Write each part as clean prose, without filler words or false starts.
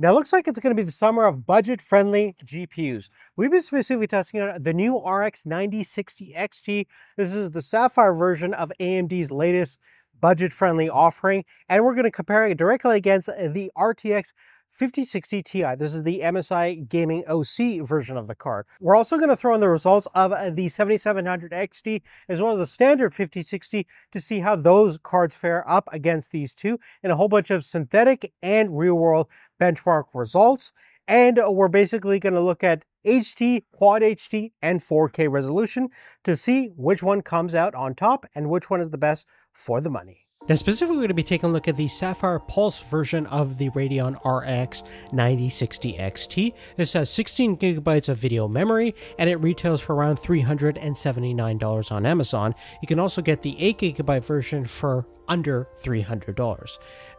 Now it looks like it's going to be the summer of budget-friendly GPUs. We've been specifically testing out the new RX 9060 XT. This is the Sapphire version of AMD's latest budget-friendly offering, and we're going to compare it directly against the RTX 5060 Ti. This is the MSI Gaming OC version of the card. We're also going to throw in the results of the 7700 XT as well as the standard 5060 to see how those cards fare up against these two, and a whole bunch of synthetic and real-world benchmark results. And we're basically going to look at HD, Quad HD, and 4K resolution to see which one comes out on top and which one is the best for the money. Now specifically we're going to be taking a look at the Sapphire Pulse version of the Radeon RX 9060 XT. This has 16 gigabytes of video memory and it retails for around $379 on Amazon. You can also get the 8 gigabyte version for under $300.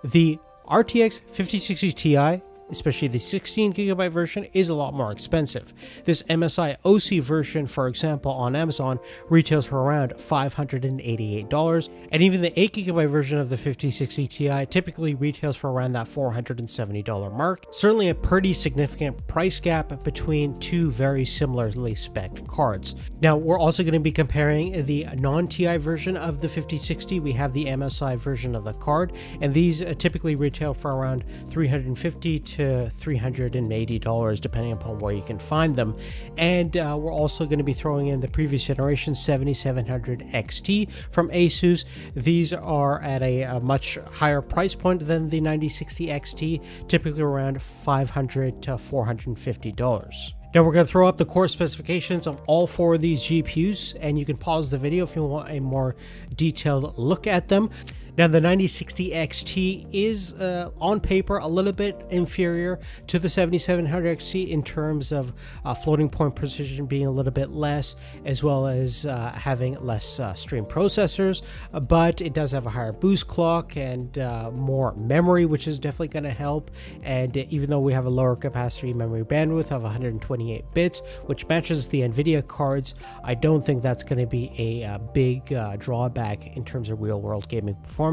The RTX 5060 Ti, especially the 16GB version, is a lot more expensive. This MSI OC version, for example, on Amazon retails for around $588, and even the 8GB version of the 5060 Ti typically retails for around that $470 mark. Certainly a pretty significant price gap between two very similarly spec'd cards. Now we're also going to be comparing the non-Ti version of the 5060. We have the MSI version of the card, and these typically retail for around $350 to $380 depending upon where you can find them. And we're also going to be throwing in the previous generation 7700 XT from Asus. These are at a much higher price point than the 9060 XT, typically around $500 to $450. Now we're going to throw up the core specifications of all four of these GPUs, and you can pause the video if you want a more detailed look at them. Now the 9060 XT is on paper a little bit inferior to the 7700 XT in terms of floating point precision being a little bit less, as well as having less stream processors, but it does have a higher boost clock and more memory, which is definitely going to help. And even though we have a lower capacity memory bandwidth of 128 bits, which matches the Nvidia cards, I don't think that's going to be a big drawback in terms of real world gaming performance.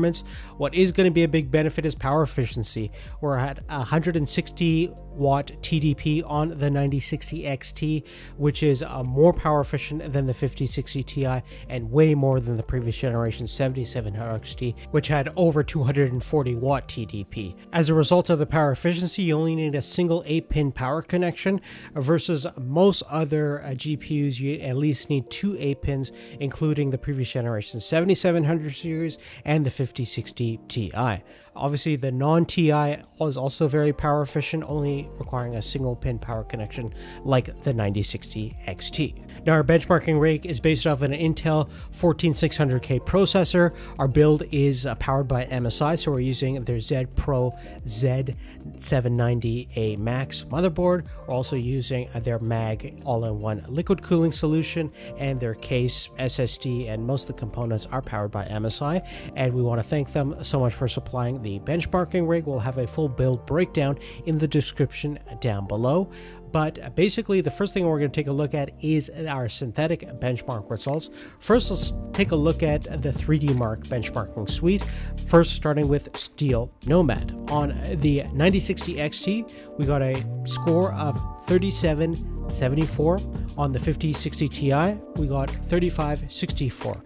What is going to be a big benefit is power efficiency. We're at 160 watt TDP on the 9060 XT, which is more power efficient than the 5060 Ti and way more than the previous generation 7700 XT, which had over 240 watt TDP. As a result of the power efficiency, you only need a single 8-pin power connection versus most other GPUs. You at least need two 8-pins, including the previous generation 7700 series and the 5060 Ti. Obviously the non-Ti is also very power efficient, only requiring a single pin power connection like the 9060 XT. Now our benchmarking rig is based off an Intel 14600K processor. Our build is powered by MSI, so we're using their Z Pro Z790A Max motherboard. We're also using their MAG all-in-one liquid cooling solution, and their case, SSD, and most of the components are powered by MSI, and we want to thank them so much for supplying the benchmarking rig. We'll have a full build breakdown in the description down below. But basically the first thing we're going to take a look at is our synthetic benchmark results. First, let's take a look at the 3D Mark benchmarking suite, first starting with Steel Nomad. On the 9060 XT, we got a score of 3774. On the 5060 Ti, we got 3564.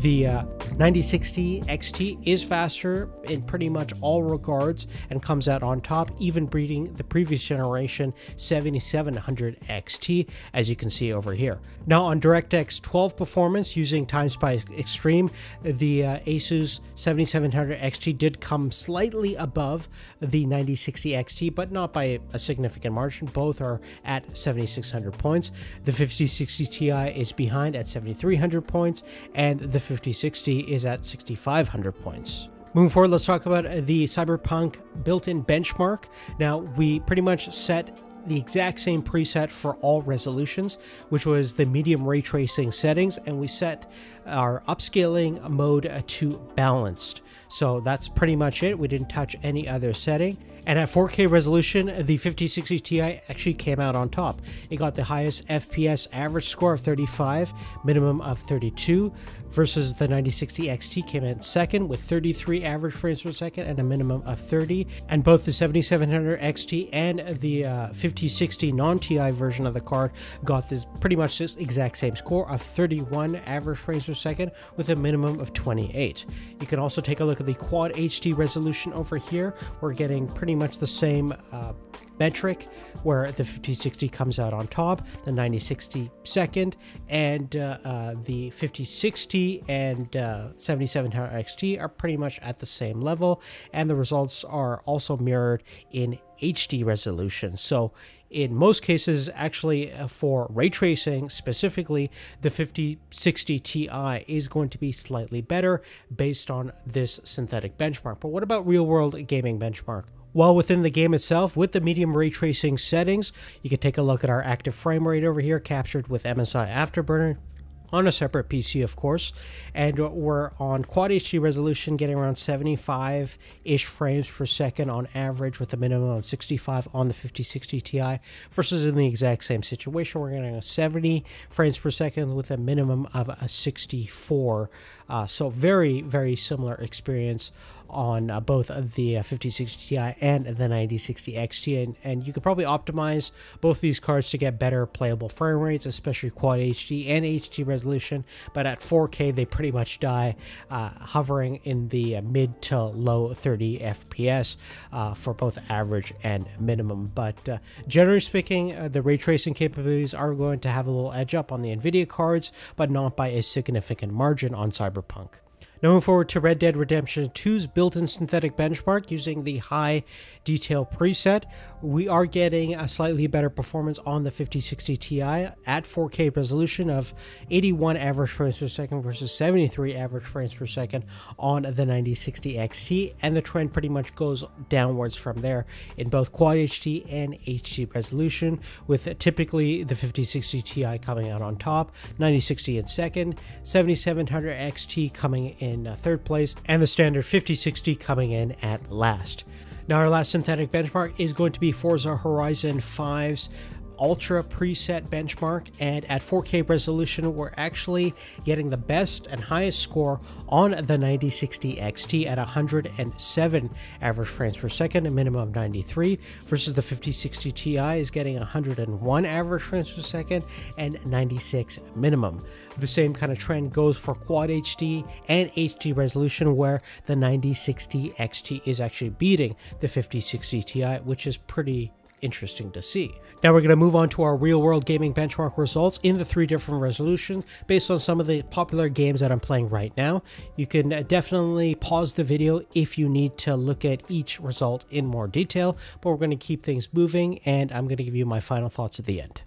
The 9060 XT is faster in pretty much all regards and comes out on top, even beating the previous generation 7700 XT, as you can see over here. Now on DirectX 12 performance using Time Spy Extreme, the Asus 7700 XT did come slightly above the 9060 XT, but not by a significant margin. Both are at 7600 points. The 5060 Ti is behind at 7300 points, and the 5060 is at 6500 points. Moving forward, let's talk about the Cyberpunk built-in benchmark. Now we pretty much set the exact same preset for all resolutions, which was the medium ray tracing settings, and we set our upscaling mode to balanced. So that's pretty much it. We didn't touch any other setting. And at 4K resolution, the 5060 Ti actually came out on top. It got the highest FPS average score of 35, minimum of 32, versus the 9060 XT came in second with 33 average frames per second and a minimum of 30. And both the 7700 XT and the 5060 non-Ti version of the card got this pretty much this exact same score of 31 average frames per second with a minimum of 28. You can also take a look at the Quad HD resolution over here. We're getting pretty much the same metric, where the 5060 comes out on top, the 9060 second, and the 5060 and 7700 XT are pretty much at the same level, and the results are also mirrored in HD resolution. So in most cases, actually, for ray tracing specifically, the 5060 Ti is going to be slightly better based on this synthetic benchmark. But what about real world gaming benchmark? Well, within the game itself, with the medium ray tracing settings, you can take a look at our active frame rate over here, captured with MSI Afterburner on a separate PC, of course. And we're on Quad HD resolution, getting around 75-ish frames per second on average, with a minimum of 65 on the 5060 Ti, versus in the exact same situation, we're getting 70 frames per second with a minimum of a 64. So very, very similar experience on both the 5060 Ti and the 9060 XT, and you could probably optimize both these cards to get better playable frame rates, especially Quad HD and HD resolution, but at 4K they pretty much die, hovering in the mid to low 30 FPS for both average and minimum. But generally speaking, the ray tracing capabilities are going to have a little edge up on the Nvidia cards, but not by a significant margin on Cyberpunk. Now moving forward to Red Dead Redemption 2's built-in synthetic benchmark using the high detail preset, we are getting a slightly better performance on the 5060 Ti at 4K resolution of 81 average frames per second versus 73 average frames per second on the 9060 XT, and the trend pretty much goes downwards from there in both Quad HD and HD resolution, with typically the 5060 Ti coming out on top, 9060 in second, 7700 XT coming in third place, and the standard 5060 coming in at last. Now our last synthetic benchmark is going to be Forza Horizon 5's Ultra preset benchmark, and at 4K resolution we're actually getting the best and highest score on the 9060 XT at 107 average frames per second, a minimum of 93, versus the 5060 Ti is getting 101 average frames per second and 96 minimum. The same kind of trend goes for Quad HD and HD resolution, where the 9060 XT is actually beating the 5060 Ti, which is pretty interesting to see. Now we're going to move on to our real world gaming benchmark results in the three different resolutions based on some of the popular games that I'm playing right now. You can definitely pause the video if you need to look at each result in more detail, but we're going to keep things moving and I'm going to give you my final thoughts at the end.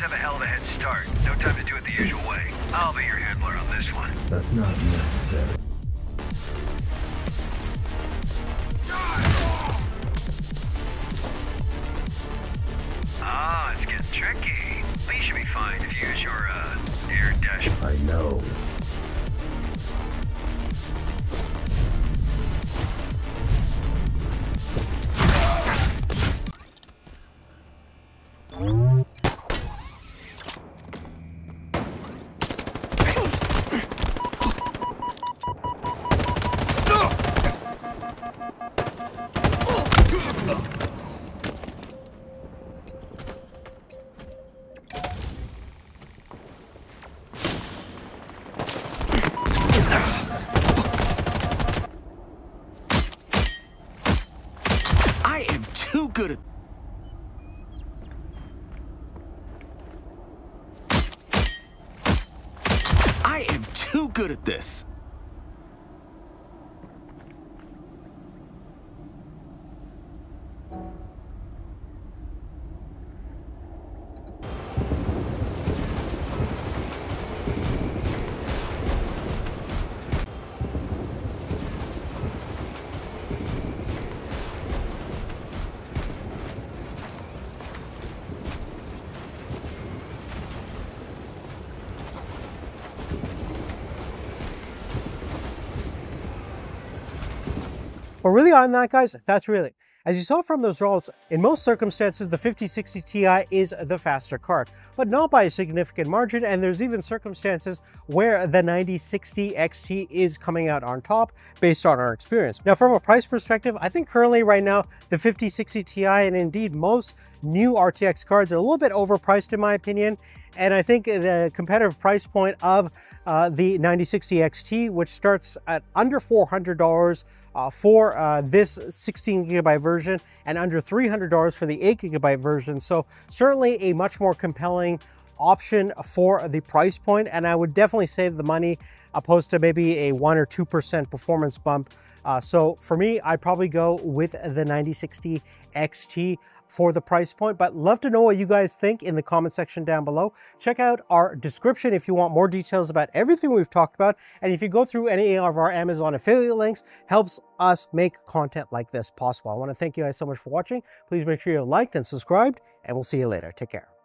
Have a hell of a head start. No time to do it the usual way. I'll be your handler on this one. That's not necessary. Ah, it's getting tricky. But you should be fine if you use your air dash. I know. good. I am too good at this. But really on that, guys, that's really. As you saw from those results, in most circumstances, the 5060 Ti is the faster card, but not by a significant margin, and there's even circumstances where the 9060 XT is coming out on top based on our experience. Now, from a price perspective, I think currently right now, the 5060 Ti and indeed most new RTX cards are a little bit overpriced in my opinion, and I think the competitive price point of the 9060 XT, which starts at under $400 for this 16GB version and under $300 for the 8GB version. So certainly a much more compelling option for the price point, and I would definitely save the money opposed to maybe a 1 or 2% performance bump. So for me, I'd probably go with the 9060 XT for the price point, but love to know what you guys think in the comment section down below. Check out our description if you want more details about everything we've talked about. And if you go through any of our Amazon affiliate links, helps us make content like this possible. I want to thank you guys so much for watching. Please make sure you're liked and subscribed, and we'll see you later. Take care.